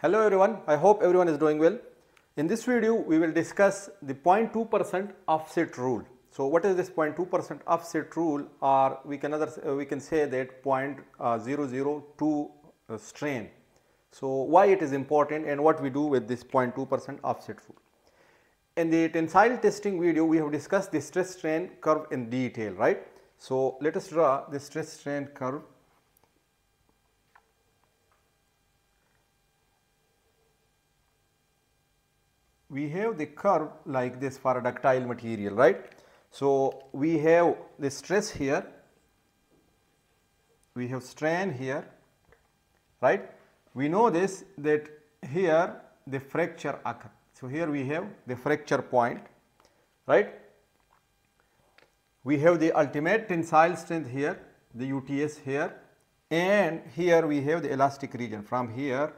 Hello everyone, I hope everyone is doing well. In this video, we will discuss the 0.2% offset rule. So what is this 0.2% offset rule, or we can say that 0.002 strain. So why it is important and what we do with this 0.2% offset rule. In the tensile testing video, we have discussed the stress strain curve in detail, right? So let us draw the stress strain curve. We have the curve like this for a ductile material, right? So we have the stress here, we have strain here, right? We know this, that here the fracture occurs. So here we have the fracture point, right? We have the ultimate tensile strength here, the UTS here, and here we have the elastic region from here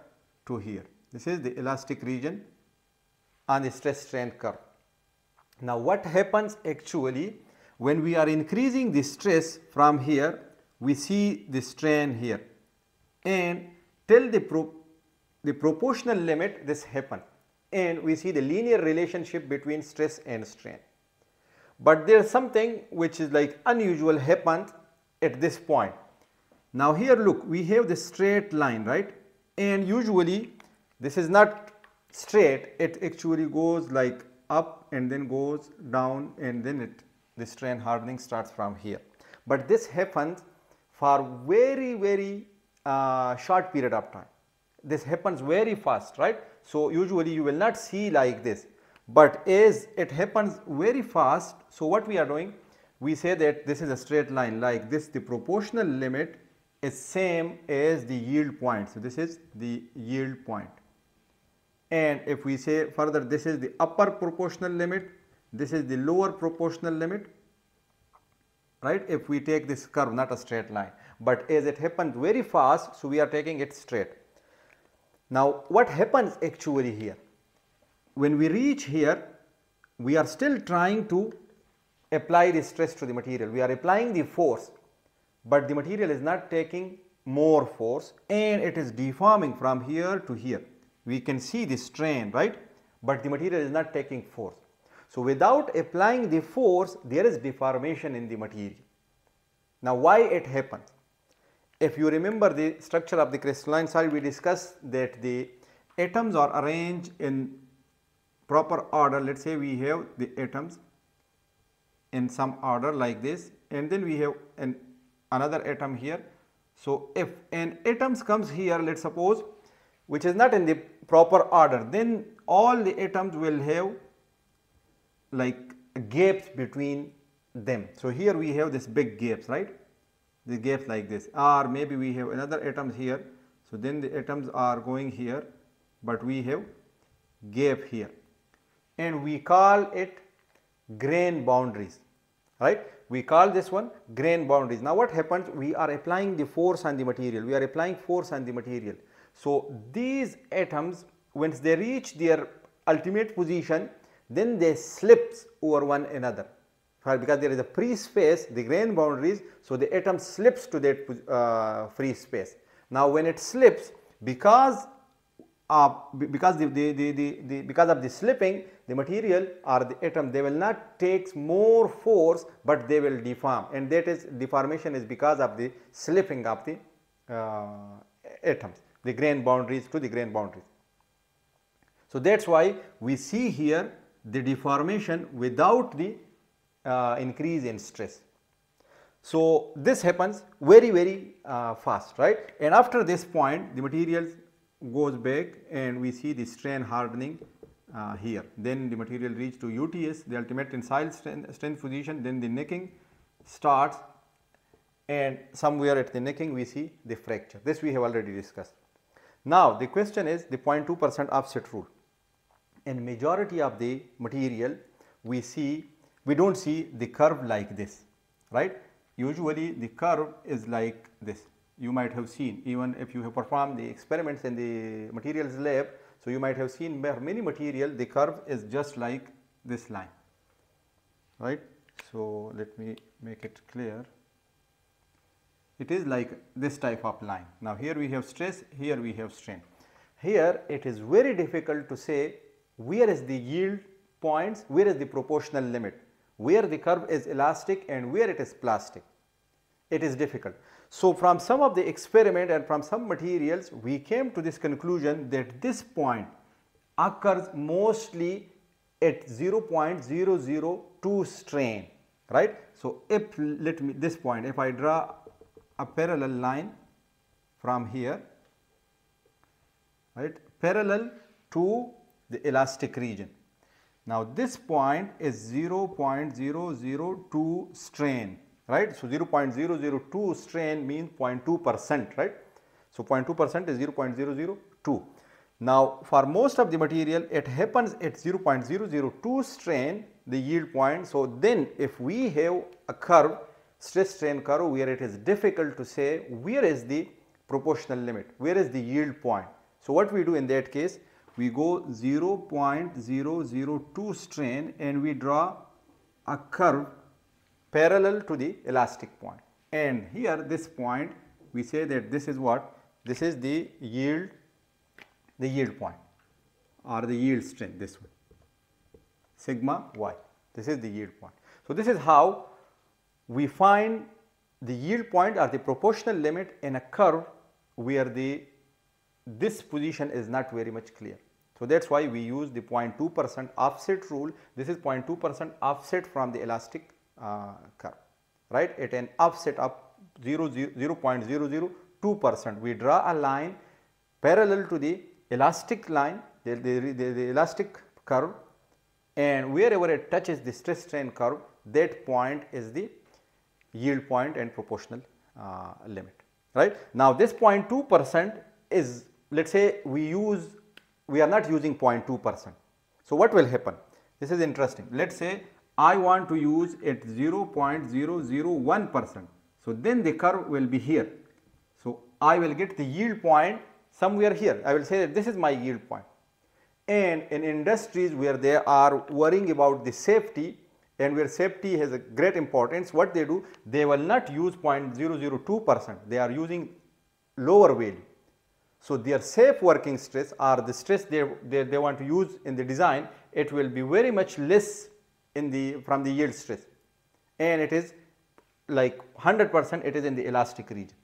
to here. This is the elastic region on the stress strain curve. Now what happens actually when we are increasing the stress from here, we see the strain here, and till the proportional limit this happens, and we see the linear relationship between stress and strain. But there is something which is like unusual happens at this point. Now here look, we have the straight line, right? And usually this is not straight, it actually goes like up and then goes down, and then the strain hardening starts from here. But this happens for very, very short period of time. This happens very fast, right? So usually you will not see like this, but as it happens very fast, so what we are doing, we say that this is a straight line like this. The proportional limit is same as the yield point. So this is the yield point. And if we say further, this is the upper proportional limit, this is the lower proportional limit, right? If we take this curve, not a straight line, but as it happened very fast, so we are taking it straight. Now what happens actually here? When we reach here, we are still trying to apply the stress to the material. We are applying the force, but the material is not taking more force, and it is deforming from here to here. We can see the strain, right? But the material is not taking force. So without applying the force, there is deformation in the material. Now why it happens? If you remember the structure of the crystalline soil, we discussed that the atoms are arranged in proper order. Let's say we have the atoms in some order like this, and then we have another atom here. So if an atom comes here, let's suppose, which is not in the proper order, then all the atoms will have like gaps between them. So here we have this big gaps, right? The gaps like this, or maybe we have another atom here. So then the atoms are going here, but we have gap here, and we call it grain boundaries, right? We call this one grain boundaries. Now what happens? We are applying the force on the material. We are applying force on the material. So these atoms, once they reach their ultimate position, then they slip over one another, because there is a free space, the grain boundaries, so the atom slips to that free space. Now when it slips, because of the slipping, the material or the atom, they will not take more force, but they will deform, and that is deformation is because of the slipping of the atoms, the grain boundaries to the grain boundaries. So that's why we see here the deformation without the increase in stress. So this happens very, very fast, right? And after this point, the material goes back, and we see the strain hardening here. Then the material reaches to UTS, the ultimate tensile strength position. Then the necking starts, and somewhere at the necking we see the fracture. This we have already discussed. Now the question is the 0.2% offset rule. In majority of the material, we don't see the curve like this, right? Usually the curve is like this. You might have seen, even if you have performed the experiments in the materials lab, so you might have seen many material, the curve is just like this line, right? So let me make it clear. It is like this type of line. Now here we have stress, here we have strain. Here it is very difficult to say where is the yield points, where is the proportional limit, where the curve is elastic and where it is plastic. It is difficult. So from some of the experiment and from some materials we came to this conclusion that this point occurs mostly at 0.002 strain, right. So if if I draw a parallel line from here, right, parallel to the elastic region. Now this point is 0.002 strain, right. So 0.002 strain means 0.2%, right. So 0.2% is 0.002. Now for most of the material it happens at 0.002 strain, the yield point. So then if we have a curve, stress strain curve, where it is difficult to say where is the proportional limit, where is the yield point. So what we do in that case, we go 0.002 strain and we draw a curve parallel to the elastic point, and here this point we say that this is what, this is the yield, the yield point or the yield strain, this one, sigma y, this is the yield point. So this is how we find the yield point or the proportional limit in a curve where this position is not very much clear. So that is why we use the 0.2% offset rule. This is 0.2% offset from the elastic curve, right, at an offset of 0.002%. We draw a line parallel to the elastic line, the elastic curve, and wherever it touches the stress strain curve, that point is the yield point and proportional limit, right. Now this 0.2% is, let us say we are not using 0.2%. So what will happen? This is interesting. Let us say I want to use at 0.001%. So then the curve will be here. So I will get the yield point somewhere here. I will say that this is my yield point. And in industries where they are worrying about the safety and where safety has a great importance, what they do, they will not use 0.002%. They are using lower value. So their safe working stress or the stress they want to use in the design, it will be very much less from the yield stress, and it is like 100% it is in the elastic region,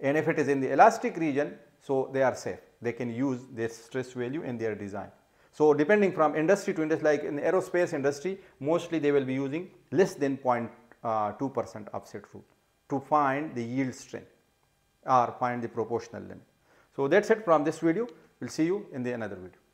and if it is in the elastic region, so they are safe, they can use their stress value in their design. So depending from industry to industry, like in the aerospace industry, mostly they will be using less than 0.2% offset rule to find the yield strain or find the proportional limit. So that's it from this video. We'll see you in another video.